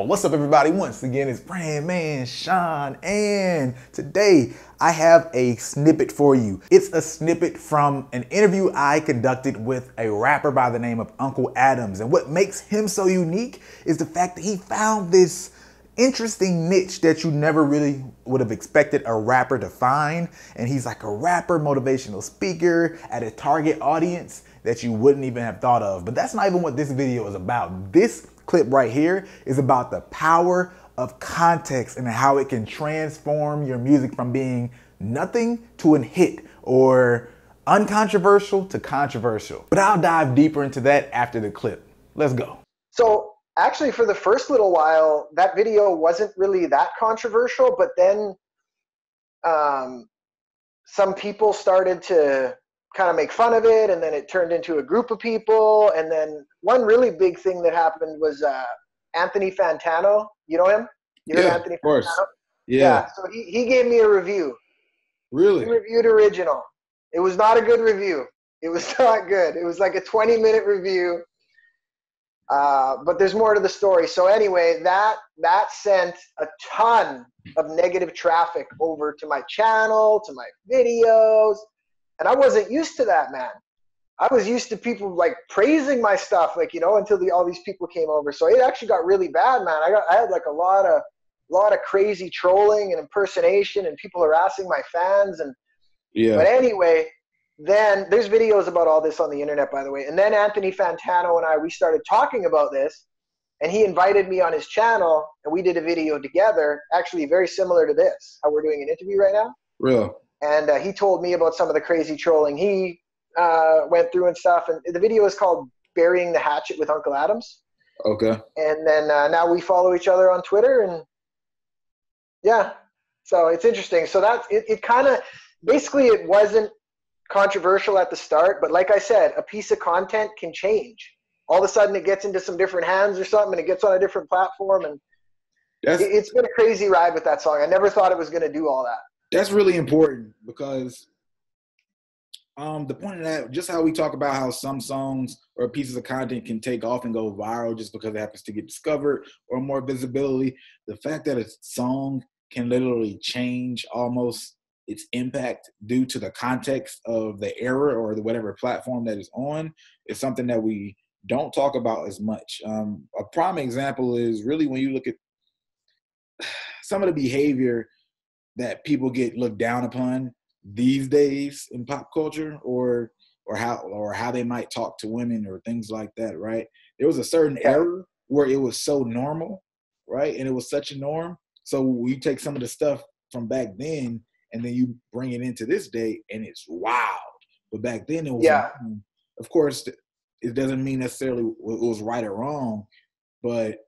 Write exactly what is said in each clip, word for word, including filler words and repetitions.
Wow, what's up everybody? Once again, it's Brandman Sean, and today I have a snippet for you. It's a snippet from an interview I conducted with a rapper by the name of Unkle Adams, and what makes him so unique is the fact that he found this interesting niche that you never really would have expected a rapper to find, and he's like a rapper, motivational speaker at a target audience that you wouldn't even have thought of. But that's not even what this video is about. This clip right here is about the power of context and how it can transform your music from being nothing to a hit, or uncontroversial to controversial. But I'll dive deeper into that after the clip. Let's go. So actually, for the first little while, that video wasn't really that controversial, but then um, some people started to kind of make fun of it, and then it turned into a group of people. And then one really big thing that happened was uh, Anthony Fantano. You know him? You know yeah, Anthony Fantano? Of course. Yeah. yeah. So he, he gave me a review. Really? He reviewed Original. It was not a good review. It was not good. It was like a twenty minute review. Uh, but there's more to the story. So anyway, that that sent a ton of negative traffic over to my channel, to my videos. And I wasn't used to that, man. I was used to people like praising my stuff, like, you know, until the, all these people came over. So it actually got really bad, man. I got, I had like a lot of, lot of crazy trolling and impersonation and people harassing my fans. And yeah. But anyway, then there's videos about all this on the internet, by the way. And then Anthony Fantano and I, we started talking about this, and he invited me on his channel, and we did a video together, actually very similar to this, how we're doing an interview right now. Real. And uh, he told me about some of the crazy trolling he uh, went through and stuff. And the video is called Burying the Hatchet with Unkle Adams. Okay. And then uh, now we follow each other on Twitter. And yeah, so it's interesting. So that's it, it kind of – basically it wasn't controversial at the start. But like I said, a piece of content can change. All of a sudden it gets into some different hands or something, and it gets on a different platform. And it, it's been a crazy ride with that song. I never thought it was going to do all that. That's really important, because um, the point of that, just how we talk about how some songs or pieces of content can take off and go viral just because it happens to get discovered or more visibility, the fact that a song can literally change almost its impact due to the context of the era or the whatever platform that is on is something that we don't talk about as much. Um, a prime example is really when you look at some of the behavior that people get looked down upon these days in pop culture, or or how or how they might talk to women or things like that, right? There was a certain era where it was so normal, right? And it was such a norm. So we take some of the stuff from back then, and then you bring it into this day, and it's wild. But back then it was, yeah. Of course, it doesn't mean necessarily it was right or wrong, but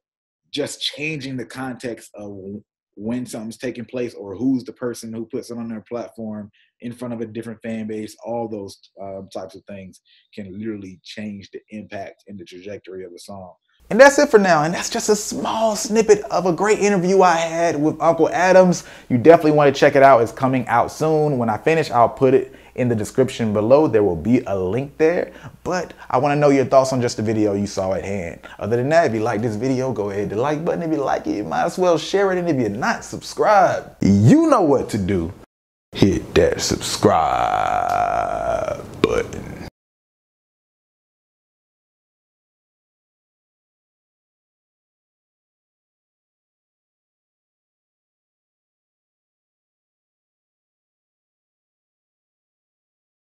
just changing the context of when something's taking place, or who's the person who puts it on their platform in front of a different fan base, all those um, types of things can literally change the impact and the trajectory of a song. And that's it for now. And that's just a small snippet of a great interview I had with Unkle Adams. You definitely want to check it out. It's coming out soon. When I finish, I'll put it in the description below. There will be a link there. But I want to know your thoughts on just the video you saw at hand. Other than that, if you like this video, go ahead to the like button. If you like it, you might as well share it. And if you're not subscribed, you know what to do. Hit that subscribe.